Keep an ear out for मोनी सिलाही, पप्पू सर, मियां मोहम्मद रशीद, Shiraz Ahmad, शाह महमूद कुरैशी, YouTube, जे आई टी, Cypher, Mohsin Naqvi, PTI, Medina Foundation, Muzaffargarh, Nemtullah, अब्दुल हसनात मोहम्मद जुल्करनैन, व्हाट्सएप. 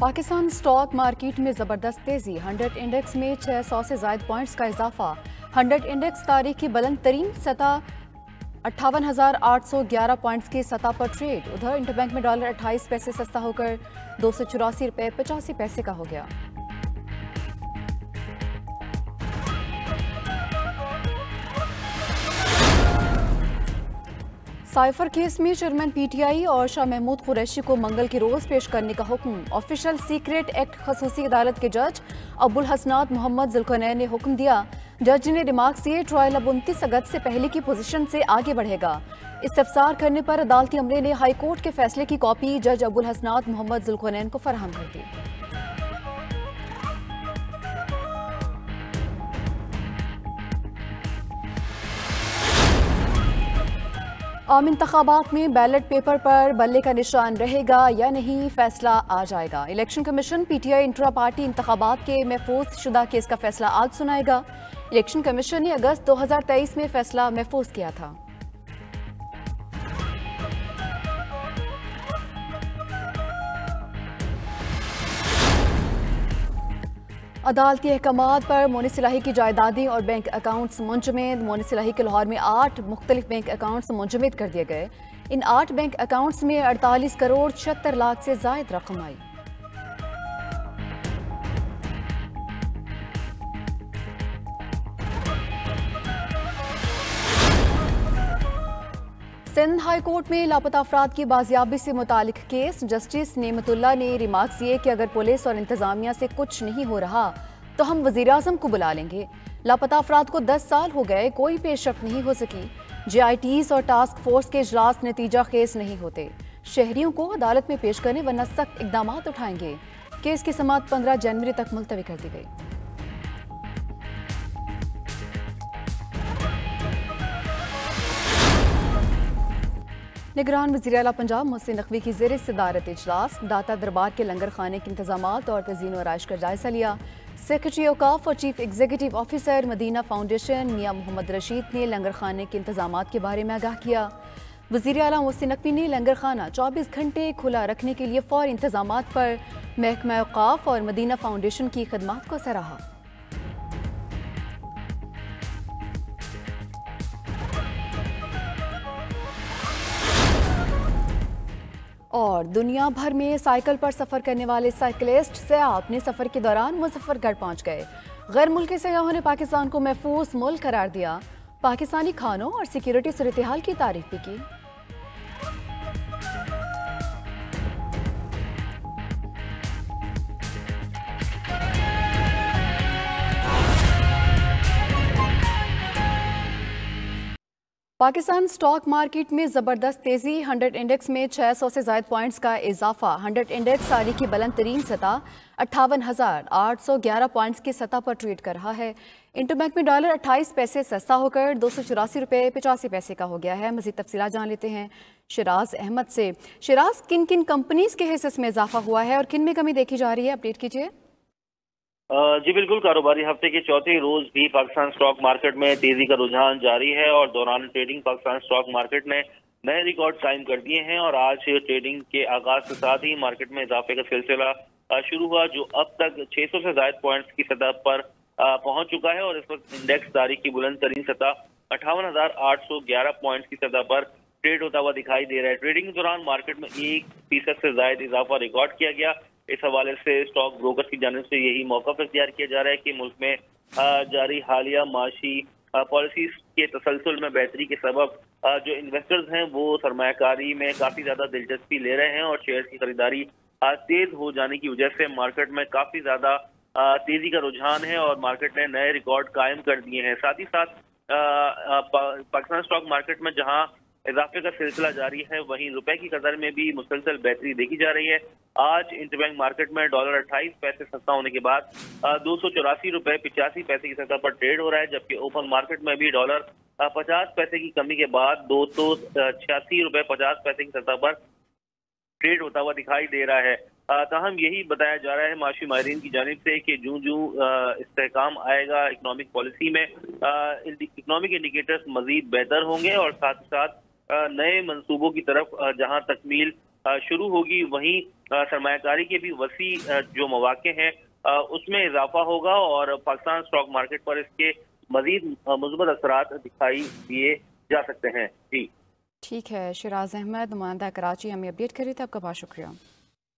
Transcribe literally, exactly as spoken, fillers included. Pakistan stock market में ज़बरदस्त तेज़ी, हंड्रेड इंडेक्स में छः सौ से ज़ायद पॉइंट्स का इजाफा। हंड्रेड इंडेक्स तारीख की बुलंद तरीन सतह अट्ठावन हज़ार आठ सौ ग्यारह पॉइंट्स की सतह पर ट्रेड। उधर इंटरबैंक में डॉलर अट्ठाईस पैसे सस्ता होकर दो सौ चौरासी रुपये पचासी पैसे का हो गया। साइफर केस में चेयरमैन पीटीआई और शाह महमूद कुरैशी को मंगल के रोज पेश करने का हुक्म। ऑफिशियल सीक्रेट एक्ट खसूसी अदालत के जज अब्दुल हसनात मोहम्मद जुल्करनैन ने हुक्म दिया। जज ने रिमार्क से ट्रायल अब उनतीस अगस्त से पहले की पोजीशन से आगे बढ़ेगा। इस्तफसार करने पर अदालती अमले ने हाई कोर्ट के फैसले की कॉपी जज अब्दुल हसनात मोहम्मद जुल्करनैन को फराहम कर दी। आम इंतखाबात में बैलेट पेपर पर बल्ले का निशान रहेगा या नहीं, फैसला आ जाएगा। Election commission PTI intra party इंतखाबात के महफूज शुदा केस का फैसला आज सुनाएगा। इलेक्शन कमीशन ने अगस्त दो हज़ार तेईस में फैसला महफूज किया था। अदालती अहकामात पर मोनी सिलाही की जायदादें और बैंक अकाउंट्स मुंजमद। मोनी सिलाही के लाहौर में आठ मुख्तलिफ बैंक अकाउंट्स मुंजमद कर दिए गए। इन आठ बैंक अकाउंट्स में अड़तालीस करोड़ छिहत्तर लाख से जायद रकम आई। सिंध हाई कोर्ट में लापता अफराद की बाजियाबी से मुतालिक केस। जस्टिस नेमतुल्ला ने रिमार्क दिए कि अगर पुलिस और इंतजामिया से कुछ नहीं हो रहा तो हम वज़ीर-ए-आज़म को बुला लेंगे। लापता अफराद को दस साल हो गए, कोई पेशरफ नहीं हो सकी। जे आई टीज़ और टास्क फोर्स के इजलास नतीजा खेज नहीं होते। शहरियों को अदालत में पेश करने वरना सख्त इकदाम उठाएंगे। केस की समाअत पंद्रह जनवरी तक मुलतवी कर दी गई। निगरान वज़ीर आला पंजाब मोहसिन नक़वी की ज़ेर सदारत इजलास। दाता दरबार के लंगर खाने के इंतजामात और तज़ीन व आराइश का जायज़ा लिया। सेक्रेटरी औकाफ और chief executive officer Madina foundation मियां मोहम्मद रशीद ने लंगर खाने के इंतजामात के बारे में आगाह किया। वज़ीर आला मोहसिन नक़वी ने लंगर खाना चौबीस घंटे खुला रखने के लिए फ़ौरी इंतजामात पर महकमा औकाफ और मदीना फाउंडेशन की खदमात को सराहा। और दुनिया भर में साइकिल पर सफ़र करने वाले साइकिलिस्ट सयाह अपने सफ़र के दौरान मुजफ्फरगढ़ पहुंच गए। गैर मुल्की सयाहों ने पाकिस्तान को महफूज मुल्क करार दिया। पाकिस्तानी खानों और सिक्योरिटी सूरतहाल की तारीफ भी की। पाकिस्तान स्टॉक मार्केट में ज़बरदस्त तेज़ी, हंड्रेड इंडेक्स में छः सौ से ज़ायद पॉइंट्स का इजाफा। हंड्रेड इंडेक्स तारीख की बुलंद तरीन सतह अट्ठावन हज़ार आठ सौ ग्यारह पॉइंट्स की सतह पर ट्रेड कर रहा है। इंटरबैंक में डॉलर अट्ठाईस पैसे सस्ता होकर दो सौ चौरासी रुपये पचासी पैसे का हो गया है। मज़ीद तफसीलात जान लेते हैं शिराज अहमद से। शिराज, किन किन कंपनीज़ के हिस्से में इजाफा हुआ है और किन में कमी देखी जा रही है, अपडेट कीजिए। जी बिल्कुल, कारोबारी हफ्ते के चौथे रोज भी पाकिस्तान स्टॉक मार्केट में तेजी का रुझान जारी है और दौरान ट्रेडिंग पाकिस्तान स्टॉक मार्केट ने नए रिकॉर्ड कायम कर दिए हैं। और आज ट्रेडिंग के आगाज के साथ ही मार्केट में इजाफे का सिलसिला शुरू हुआ, जो अब तक छह सौ से ज्यादा पॉइंट्स की सतह पर पहुंच चुका है। और इस वक्त इंडेक्स तारीख की बुलंद तरीन सतह अट्ठावन हजार आठ सौ ग्यारह पॉइंट्स की सतह पर ट्रेड होता हुआ दिखाई दे रहा है। ट्रेडिंग के दौरान मार्केट में एक फीसद से ज्यादा इजाफा रिकॉर्ड किया गया। इस हवाले से स्टॉक ब्रोकर्स की जानिब से यही मौक़िफ़ इख्तियार किया जा रहा है कि मुल्क में जारी हालिया माशी पॉलिसीज़ के तसलसल में बेहतरी के सबब जो इन्वेस्टर्स हैं वो सरमायाकारी में काफ़ी ज़्यादा दिलचस्पी ले रहे हैं और शेयर्स की खरीदारी तेज़ हो जाने की वजह से मार्केट में काफ़ी ज़्यादा तेज़ी का रुझान है और मार्केट ने नए रिकॉर्ड कायम कर दिए हैं। साथ ही साथ पाकिस्तान स्टॉक मार्केट में जहाँ इजाफे का सिलसिला जारी है, वहीं रुपए की कदर में भी मुसलसल बेहतरी देखी जा रही है। आज इंटरबैंक मार्केट में डॉलर अट्ठाईस पैसे सस्ता होने के बाद दो सौ चौरासी रुपए पिचासी पैसे की सतह पर ट्रेड हो रहा है, जबकि ओपन मार्केट में भी डॉलर पचास पैसे की कमी के बाद दो सौ छियासी रुपए पचास पैसे की सतह पर ट्रेड होता हुआ दिखाई दे रहा है। ताहम यही बताया जा रहा है माशी माहिरीन की जानिब से कि जूं जूं इस्तेहकाम आएगा इकनॉमिक पॉलिसी में, इकनॉमिक इंडिकेटर्स मजीद बेहतर होंगे और साथ ही साथ नए मंसूबों की तरफ जहां तकमील शुरू होगी, वहीं सरमायाकारी के भी वसी जो मौके हैं उसमें इजाफा होगा और पाकिस्तान स्टॉक मार्केट पर इसके मजीद मुस्बत असरात दिखाई दिए जा सकते हैं। जी ठीक है, शिराज अहमद नुमाइंदा कराची हमें अपडेट करी थी, आपका बहुत शुक्रिया।